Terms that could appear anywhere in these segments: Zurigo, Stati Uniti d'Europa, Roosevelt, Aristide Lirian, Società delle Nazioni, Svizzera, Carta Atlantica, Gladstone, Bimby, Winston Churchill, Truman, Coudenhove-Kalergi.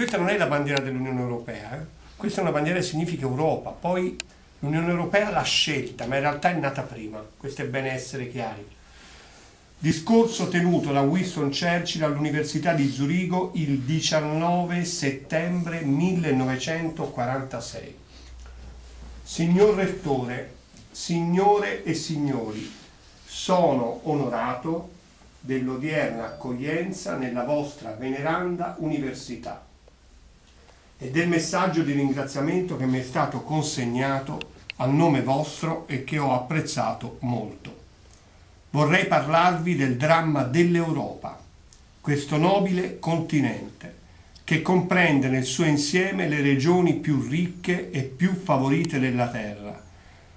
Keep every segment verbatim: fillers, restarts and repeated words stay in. Questa non è la bandiera dell'Unione Europea, eh? Questa è una bandiera che significa Europa, poi l'Unione Europea l'ha scelta, ma in realtà è nata prima, questo è bene essere chiari. Discorso tenuto da Winston Churchill all'Università di Zurigo il diciannove settembre millenovecentoquarantasei. Signor Rettore, signore e signori, sono onorato dell'odierna accoglienza nella vostra veneranda Università e del messaggio di ringraziamento che mi è stato consegnato a nome vostro e che ho apprezzato molto. Vorrei parlarvi del dramma dell'Europa, questo nobile continente che comprende nel suo insieme le regioni più ricche e più favorite della Terra,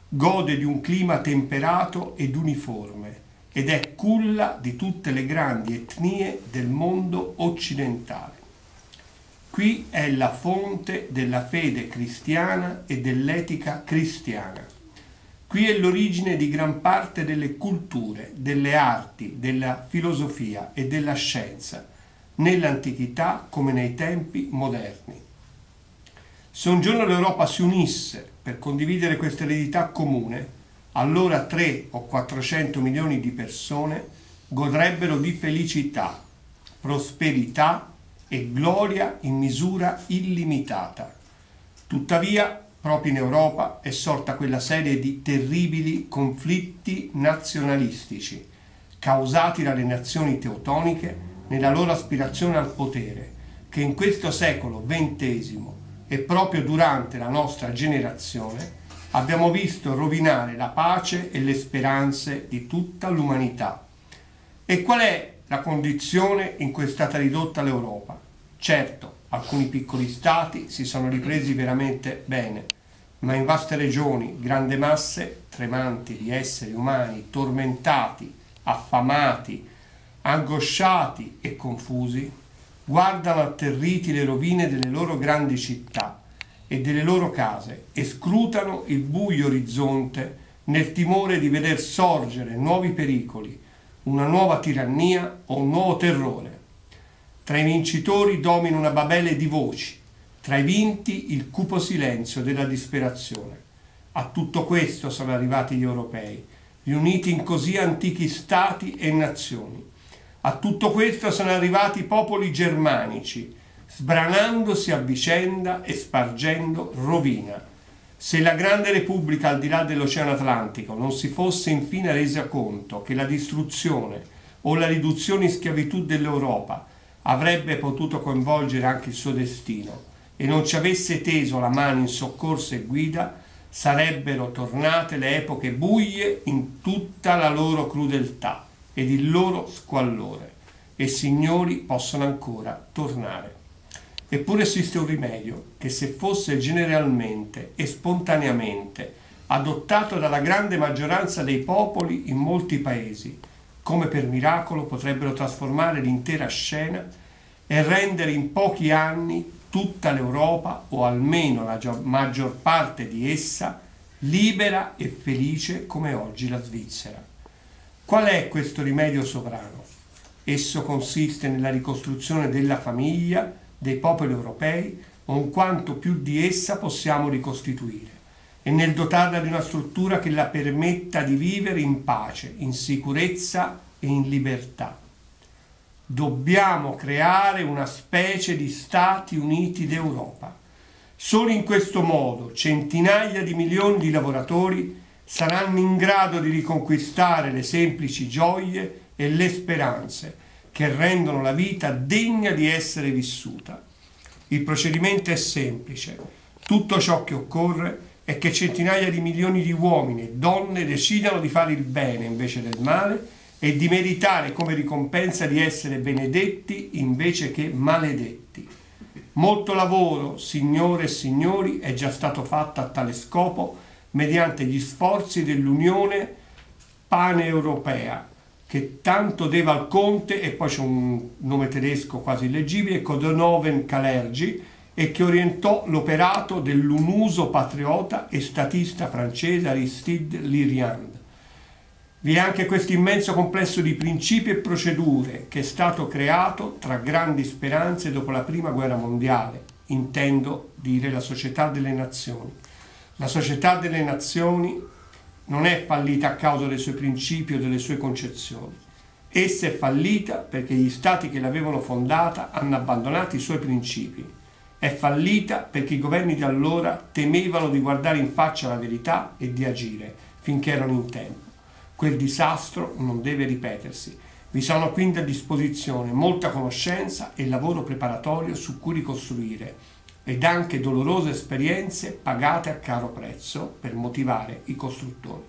gode di un clima temperato ed uniforme ed è culla di tutte le grandi etnie del mondo occidentale. Qui è la fonte della fede cristiana e dell'etica cristiana. Qui è l'origine di gran parte delle culture, delle arti, della filosofia e della scienza, nell'antichità come nei tempi moderni. Se un giorno l'Europa si unisse per condividere questa eredità comune, allora tre o quattrocento milioni di persone godrebbero di felicità, prosperità e gloria in misura illimitata. Tuttavia, proprio in Europa è sorta quella serie di terribili conflitti nazionalistici causati dalle nazioni teutoniche nella loro aspirazione al potere, che in questo secolo ventesimo e proprio durante la nostra generazione abbiamo visto rovinare la pace e le speranze di tutta l'umanità. E qual è la condizione in cui è stata ridotta l'Europa? Certo, alcuni piccoli stati si sono ripresi veramente bene, ma in vaste regioni, grandi masse, tremanti di esseri umani, tormentati, affamati, angosciati e confusi, guardano atterriti le rovine delle loro grandi città e delle loro case e scrutano il buio orizzonte nel timore di veder sorgere nuovi pericoli, una nuova tirannia o un nuovo terrore. Tra i vincitori domina una babele di voci, tra i vinti il cupo silenzio della disperazione. A tutto questo sono arrivati gli europei, riuniti in così antichi stati e nazioni. A tutto questo sono arrivati i popoli germanici, sbranandosi a vicenda e spargendo rovina. Se la grande repubblica al di là dell'Oceano Atlantico non si fosse infine resa conto che la distruzione o la riduzione in schiavitù dell'Europa avrebbe potuto coinvolgere anche il suo destino e non ci avesse teso la mano in soccorso e guida, sarebbero tornate le epoche buie in tutta la loro crudeltà ed il loro squallore, e signori possono ancora tornare. Eppure esiste un rimedio che, se fosse generalmente e spontaneamente adottato dalla grande maggioranza dei popoli in molti paesi, come per miracolo potrebbero trasformare l'intera scena e rendere in pochi anni tutta l'Europa, o almeno la maggior parte di essa, libera e felice come oggi la Svizzera. Qual è questo rimedio sovrano? Esso consiste nella ricostruzione della famiglia dei popoli europei, o in quanto più di essa possiamo ricostituire, e nel dotarla di una struttura che la permetta di vivere in pace, in sicurezza e in libertà. Dobbiamo creare una specie di Stati Uniti d'Europa. Solo in questo modo centinaia di milioni di lavoratori saranno in grado di riconquistare le semplici gioie e le speranze che rendono la vita degna di essere vissuta. Il procedimento è semplice. Tutto ciò che occorre è che centinaia di milioni di uomini e donne decidano di fare il bene invece del male e di meritare come ricompensa di essere benedetti invece che maledetti. Molto lavoro, signore e signori, è già stato fatto a tale scopo mediante gli sforzi dell'Unione Paneuropea, che tanto deve al conte, e poi c'è un nome tedesco quasi illeggibile, Coudenhove-Kalergi, e che orientò l'operato dell'unuso patriota e statista francese Aristide Lirian. Vi è anche questo immenso complesso di principi e procedure che è stato creato tra grandi speranze dopo la Prima Guerra Mondiale, intendo dire la Società delle Nazioni. La Società delle Nazioni non è fallita a causa dei suoi principi o delle sue concezioni. Essa è fallita perché gli stati che l'avevano fondata hanno abbandonato i suoi principi. È fallita perché i governi di allora temevano di guardare in faccia la verità e di agire, finché erano in tempo. Quel disastro non deve ripetersi. Vi sono quindi a disposizione molta conoscenza e lavoro preparatorio su cui ricostruire, ed anche dolorose esperienze pagate a caro prezzo per motivare i costruttori.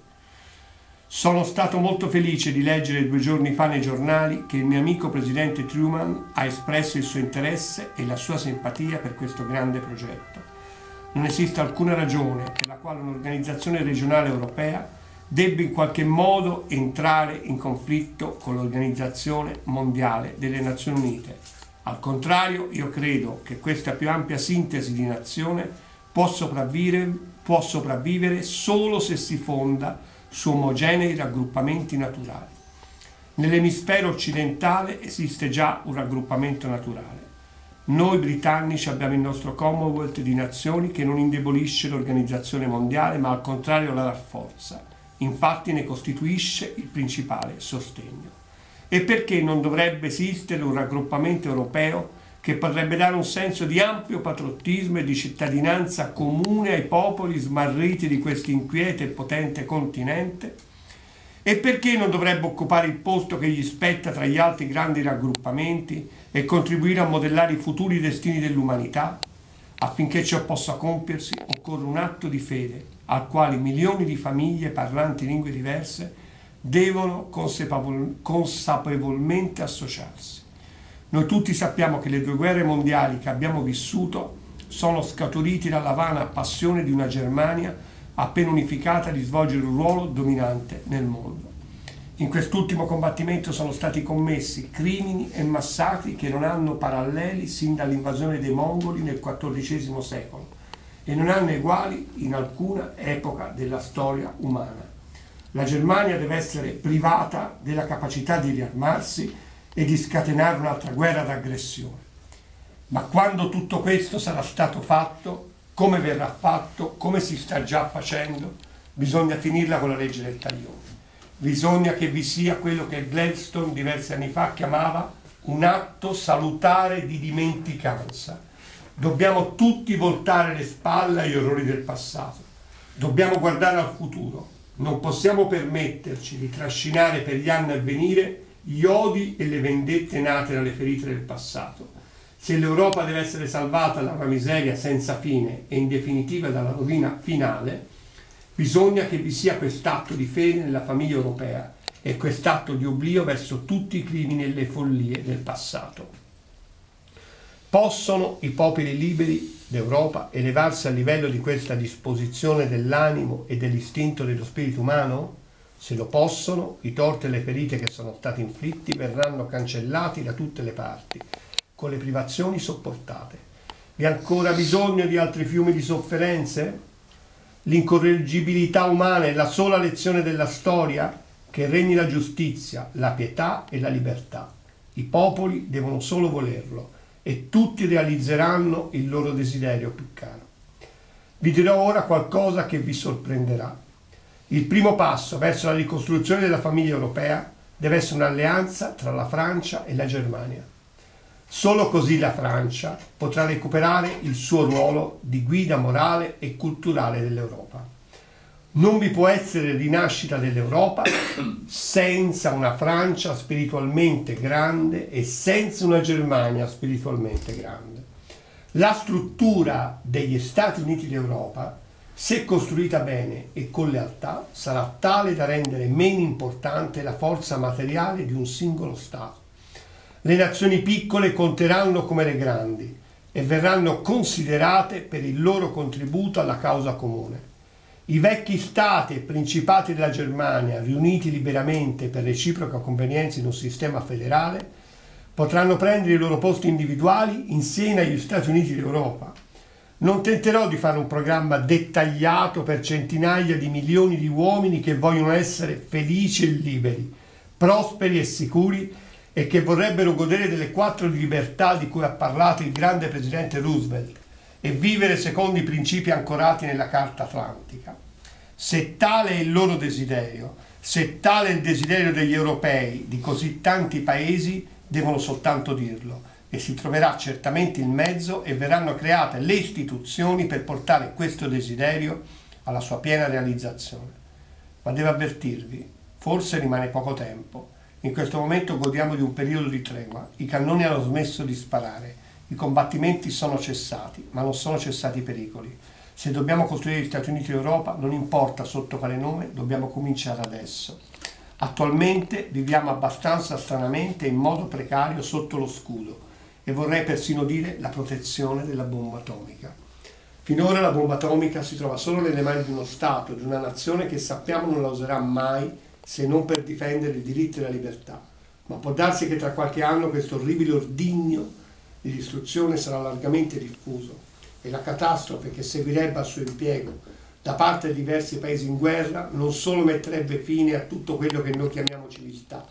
Sono stato molto felice di leggere due giorni fa nei giornali che il mio amico presidente Truman ha espresso il suo interesse e la sua simpatia per questo grande progetto. Non esiste alcuna ragione per la quale un'organizzazione regionale europea debba in qualche modo entrare in conflitto con l'Organizzazione Mondiale delle Nazioni Unite. Al contrario, io credo che questa più ampia sintesi di nazione può sopravvivere, può sopravvivere solo se si fonda su omogenei raggruppamenti naturali. Nell'emisfero occidentale esiste già un raggruppamento naturale. Noi britannici abbiamo il nostro Commonwealth di nazioni che non indebolisce l'organizzazione mondiale, ma al contrario la rafforza. Infatti ne costituisce il principale sostegno. E perché non dovrebbe esistere un raggruppamento europeo che potrebbe dare un senso di ampio patriottismo e di cittadinanza comune ai popoli smarriti di questo inquieto e potente continente? E perché non dovrebbe occupare il posto che gli spetta tra gli altri grandi raggruppamenti e contribuire a modellare i futuri destini dell'umanità? Affinché ciò possa compiersi occorre un atto di fede al quale milioni di famiglie parlanti lingue diverse devono consapevol- consapevolmente associarsi. Noi tutti sappiamo che le due guerre mondiali che abbiamo vissuto sono scaturiti dalla vana passione di una Germania appena unificata di svolgere un ruolo dominante nel mondo. In quest'ultimo combattimento sono stati commessi crimini e massacri che non hanno paralleli sin dall'invasione dei Mongoli nel quattordicesimo secolo e non hanno eguali in alcuna epoca della storia umana. La Germania deve essere privata della capacità di riarmarsi e di scatenare un'altra guerra d'aggressione. Ma quando tutto questo sarà stato fatto, come verrà fatto, come si sta già facendo, bisogna finirla con la legge del taglione. Bisogna che vi sia quello che Gladstone diversi anni fa chiamava un atto salutare di dimenticanza. Dobbiamo tutti voltare le spalle agli orrori del passato. Dobbiamo guardare al futuro. Non possiamo permetterci di trascinare per gli anni a venire gli odi e le vendette nate dalle ferite del passato. Se l'Europa deve essere salvata da una miseria senza fine e in definitiva dalla rovina finale, bisogna che vi sia quest'atto di fede nella famiglia europea e quest'atto di oblio verso tutti i crimini e le follie del passato. Possono i popoli liberi d'Europa elevarsi al livello di questa disposizione dell'animo e dell'istinto dello spirito umano? Se lo possono, i torti e le ferite che sono stati inflitti verranno cancellati da tutte le parti, con le privazioni sopportate. Vi è ancora bisogno di altri fiumi di sofferenze? L'incorreggibilità umana è la sola lezione della storia? Che regni la giustizia, la pietà e la libertà. I popoli devono solo volerlo e tutti realizzeranno il loro desiderio più caro. Vi dirò ora qualcosa che vi sorprenderà. Il primo passo verso la ricostruzione della famiglia europea deve essere un'alleanza tra la Francia e la Germania. Solo così la Francia potrà recuperare il suo ruolo di guida morale e culturale dell'Europa. Non vi può essere rinascita dell'Europa senza una Francia spiritualmente grande e senza una Germania spiritualmente grande. La struttura degli Stati Uniti d'Europa, se costruita bene e con lealtà, sarà tale da rendere meno importante la forza materiale di un singolo Stato. Le nazioni piccole conteranno come le grandi e verranno considerate per il loro contributo alla causa comune. I vecchi Stati e principati della Germania, riuniti liberamente per reciproca convenienza in un sistema federale, potranno prendere i loro posti individuali insieme agli Stati Uniti d'Europa. Non tenterò di fare un programma dettagliato per centinaia di milioni di uomini che vogliono essere felici e liberi, prosperi e sicuri e che vorrebbero godere delle quattro libertà di cui ha parlato il grande presidente Roosevelt e vivere secondo i principi ancorati nella Carta Atlantica. Se tale è il loro desiderio, se tale è il desiderio degli europei, di così tanti paesi, devono soltanto dirlo. E si troverà certamente il mezzo e verranno create le istituzioni per portare questo desiderio alla sua piena realizzazione. Ma devo avvertirvi, forse rimane poco tempo. In questo momento godiamo di un periodo di tregua. I cannoni hanno smesso di sparare, i combattimenti sono cessati, ma non sono cessati i pericoli. Se dobbiamo costruire gli Stati Uniti d'Europa, non importa sotto quale nome, dobbiamo cominciare adesso. Attualmente viviamo abbastanza stranamente in modo precario sotto lo scudo, e vorrei persino dire la protezione della bomba atomica. Finora la bomba atomica si trova solo nelle mani di uno Stato, di una nazione che sappiamo non la userà mai se non per difendere i diritti e la libertà, ma può darsi che tra qualche anno questo orribile ordigno di distruzione sarà largamente diffuso e la catastrofe che seguirebbe al suo impiego da parte di diversi paesi in guerra non solo metterebbe fine a tutto quello che noi chiamiamo civiltà,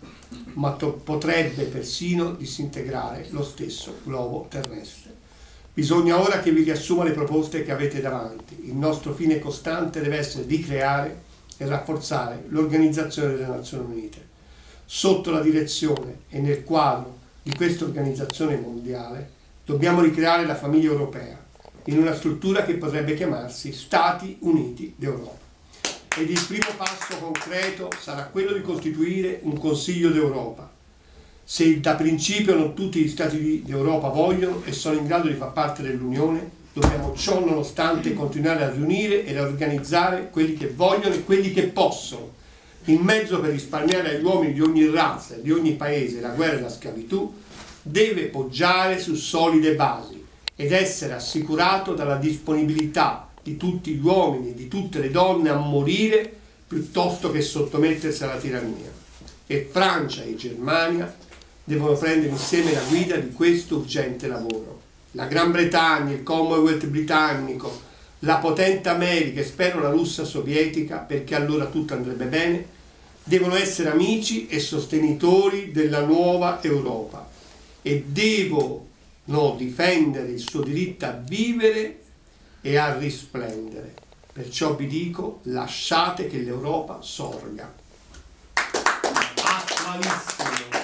ma potrebbe persino disintegrare lo stesso globo terrestre. Bisogna ora che vi riassuma le proposte che avete davanti. Il nostro fine costante deve essere di creare e rafforzare l'Organizzazione delle Nazioni Unite. Sotto la direzione e nel quadro di questa organizzazione mondiale dobbiamo ricreare la famiglia europea, in una struttura che potrebbe chiamarsi Stati Uniti d'Europa. Ed il primo passo concreto sarà quello di costituire un Consiglio d'Europa. Se da principio non tutti gli Stati d'Europa vogliono e sono in grado di far parte dell'Unione, dobbiamo ciò nonostante continuare a riunire ed a organizzare quelli che vogliono e quelli che possono, in mezzo per risparmiare agli uomini di ogni razza e di ogni paese la guerra e la schiavitù, deve poggiare su solide basi ed essere assicurato dalla disponibilità di tutti gli uomini e di tutte le donne a morire piuttosto che sottomettersi alla tirannia. E Francia e Germania devono prendere insieme la guida di questo urgente lavoro. La Gran Bretagna, il Commonwealth britannico, la potente America e spero la Russia sovietica, perché allora tutto andrebbe bene, devono essere amici e sostenitori della nuova Europa e devo No, difendere il suo diritto a vivere e a risplendere. Perciò vi dico, lasciate che l'Europa sorga. Attualissimo.